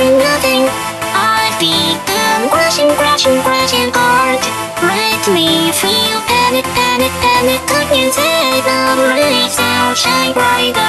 Nothing. I become crashing hard. Let me feel panic, cognizant. The rays now shine bright.